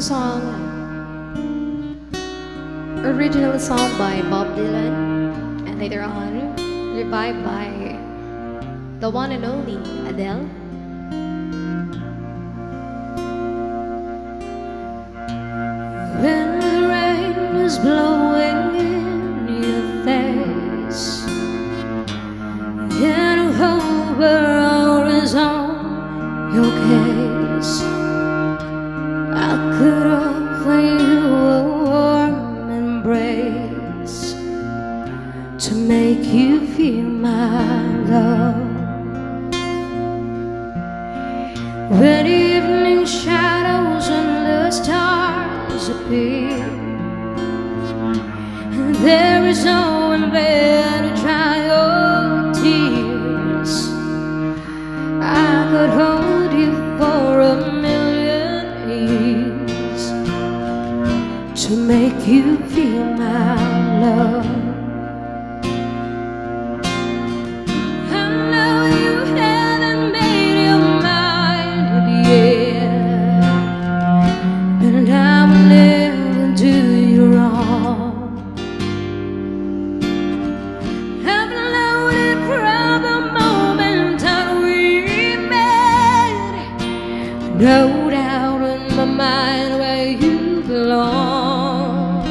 a song, original song by Bob Dylan, and later on revived by the one and only Adele. When the rain is blowing in your face and overall is on your case, I could offer you a warm embrace to make you feel my love. When evening shadows and the stars appear, and there is no one there to dry your tears, I could hold you for a million years to make you feel my love. No doubt in my mind where you belong.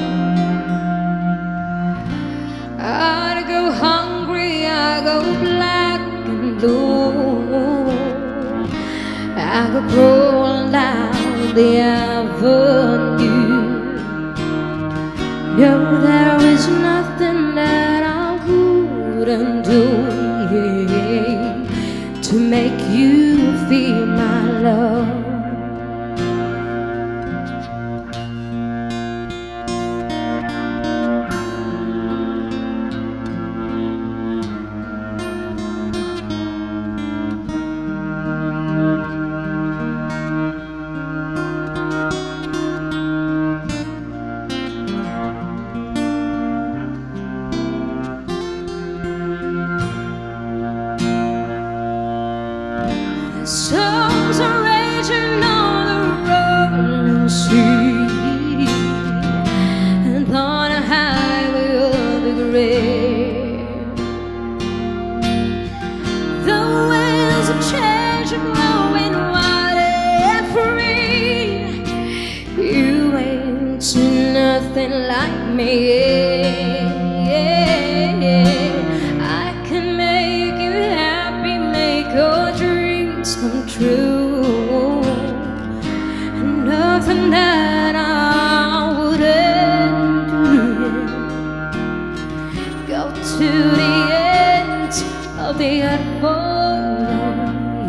I go hungry, I go black and blue, I go crawling down the avenue. No, there is nothing that I wouldn't do, yeah, to make you feel my love. Storms are raging on the rolling sea, and on a highway of the grave. The winds of change are blowing wild and free. You ain't seen nothing like me. I can make you happy, make your dreams come true, and nothing that I wouldn't do. Go to the ends of the earth,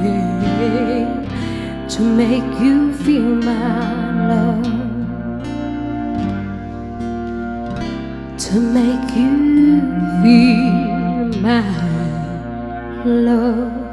yeah, to make you feel my love, to make you feel my love.